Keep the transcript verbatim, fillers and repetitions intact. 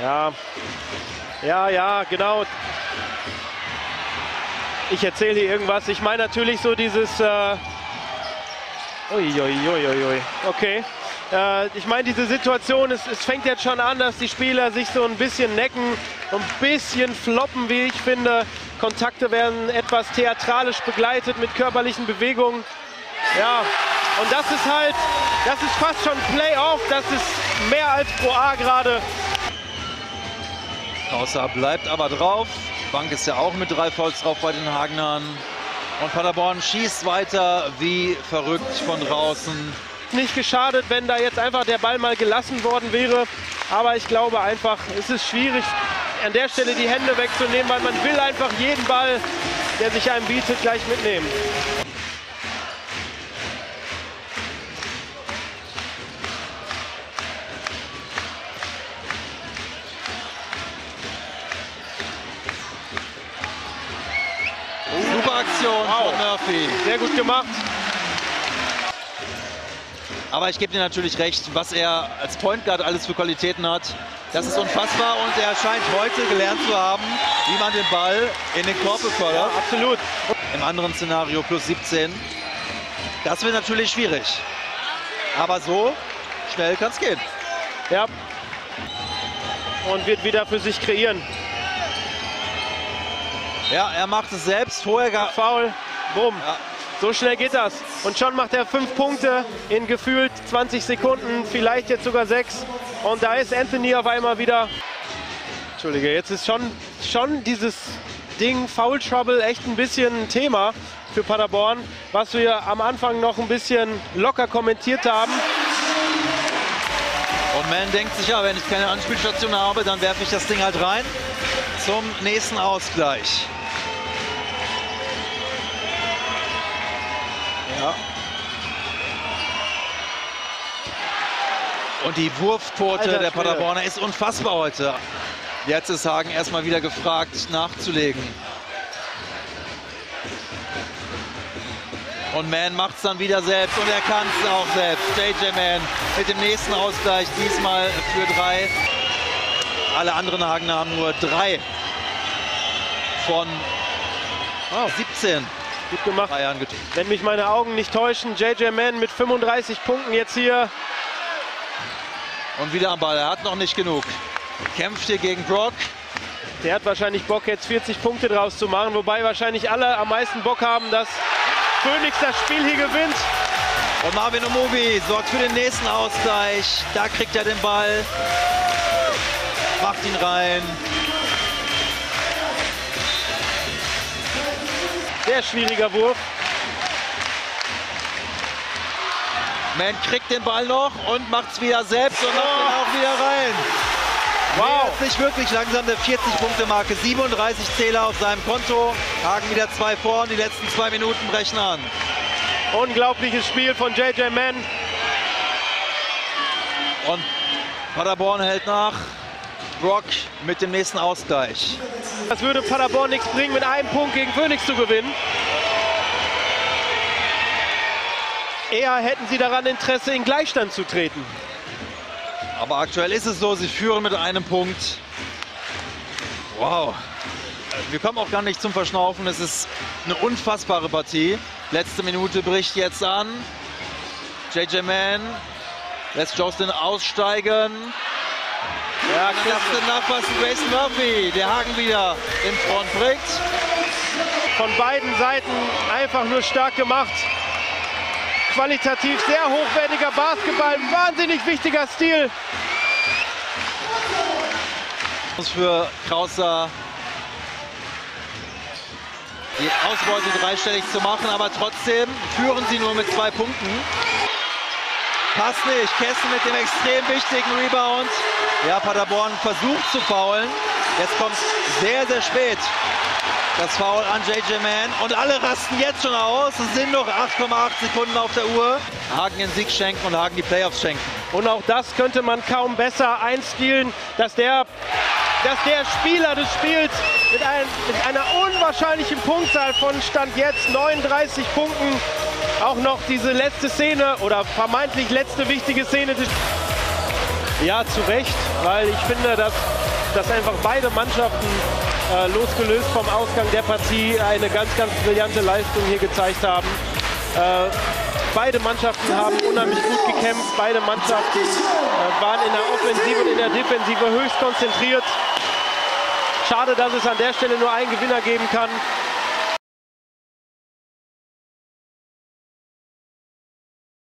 Ja, ja, ja, genau. Ich erzähle hier irgendwas. Ich meine natürlich so dieses... Äh ui, ui, ui, ui. Okay. Äh, ich meine, diese Situation, es, es fängt jetzt schon an, dass die Spieler sich so ein bisschen necken, ein bisschen floppen, wie ich finde. Kontakte werden etwas theatralisch begleitet mit körperlichen Bewegungen. Ja, und das ist halt, das ist fast schon Playoff. Das ist mehr als Pro A gerade. Außer bleibt aber drauf. Bank ist ja auch mit drei Fouls drauf bei den Hagenern. Und Paderborn schießt weiter wie verrückt von draußen. Nicht geschadet, wenn da jetzt einfach der Ball mal gelassen worden wäre. Aber ich glaube einfach, es ist schwierig, an der Stelle die Hände wegzunehmen, weil man will einfach jeden Ball, der sich einem bietet, gleich mitnehmen. Wow. Von Murphy. Sehr gut gemacht. Aber ich gebe dir natürlich recht, was er als Point Guard alles für Qualitäten hat. Das ist unfassbar und er scheint heute gelernt zu haben, wie man den Ball in den Korb befördert. Ja, absolut. Im anderen Szenario plus siebzehn. Das wird natürlich schwierig. Aber so schnell kann es gehen. Ja. Und wird wieder für sich kreieren. Ja, er macht es selbst, vorher gar faul, bumm, ja. So schnell geht das. Und schon macht er fünf Punkte in gefühlt zwanzig Sekunden, vielleicht jetzt sogar sechs. Und da ist Anthony auf einmal wieder. Entschuldige, jetzt ist schon, schon dieses Ding Foul Trouble echt ein bisschen ein Thema für Paderborn, was wir am Anfang noch ein bisschen locker kommentiert haben. Und Mann denkt sich, ja, wenn ich keine Anspielstation habe, dann werfe ich das Ding halt rein zum nächsten Ausgleich. Ja. Und die Wurfquote Alter, der Paderborner ist unfassbar heute. Jetzt ist Hagen erstmal wieder gefragt, nachzulegen. Und Mann macht es dann wieder selbst und er kann es auch selbst. J J. Mann mit dem nächsten Ausgleich, diesmal für drei. Alle anderen Hagener haben nur drei von siebzehn. Gut gemacht. Wenn mich meine Augen nicht täuschen, J J. Mann mit fünfunddreißig Punkten jetzt hier. Und wieder am Ball, er hat noch nicht genug. Kämpft hier gegen Brock. Der hat wahrscheinlich Bock, jetzt vierzig Punkte draus zu machen, wobei wahrscheinlich alle am meisten Bock haben, dass Phoenix das Spiel hier gewinnt. Und Marvin Omobi sorgt für den nächsten Ausgleich. Da kriegt er den Ball. Macht ihn rein. Sehr schwieriger Wurf. Mann kriegt den Ball noch und macht es wieder selbst und macht oh. ihn auch wieder rein. Wow. Er ist nicht wirklich langsam der vierzig Punkte Marke. siebenunddreißig Zähler auf seinem Konto. Hagen wieder zwei vorn, die letzten zwei Minuten brechen an. Unglaubliches Spiel von J J. Mann. Und Paderborn hält nach. Brock mit dem nächsten Ausgleich. Das würde Paderborn nichts bringen, mit einem Punkt gegen Phoenix zu gewinnen. Eher hätten sie daran Interesse, in Gleichstand zu treten. Aber aktuell ist es so, sie führen mit einem Punkt. Wow. Wir kommen auch gar nicht zum Verschnaufen. Es ist eine unfassbare Partie. Letzte Minute bricht jetzt an. J J. Mann lässt Justin aussteigen. Ja, klasse Nachfassen, Grayson Murphy, der Hagen wieder in Front bringt. Von beiden Seiten einfach nur stark gemacht. Qualitativ sehr hochwertiger Basketball, wahnsinnig wichtiger Stil. Für Krauser die Ausbeute dreistellig zu machen, aber trotzdem führen sie nur mit zwei Punkten. Pass nicht, Kästen mit dem extrem wichtigen Rebound. Ja, Paderborn versucht zu foulen. Jetzt kommt sehr, sehr spät das Foul an J J. Mann. Und alle rasten jetzt schon aus. Es sind noch acht Komma acht Sekunden auf der Uhr. Hagen den Sieg schenken und Hagen die Playoffs schenken. Und auch das könnte man kaum besser einspielen, dass der, dass der Spieler des Spiels mit, ein, mit einer unwahrscheinlichen Punktzahl von Stand jetzt neununddreißig Punkten auch noch diese letzte Szene oder vermeintlich letzte wichtige Szene des Ja, zu Recht, weil ich finde, dass, dass einfach beide Mannschaften äh, losgelöst vom Ausgang der Partie eine ganz, ganz brillante Leistung hier gezeigt haben. Äh, beide Mannschaften haben unheimlich gut gekämpft, beide Mannschaften äh, waren in der Offensive und in der Defensive höchst konzentriert. Schade, dass es an der Stelle nur einen Gewinner geben kann.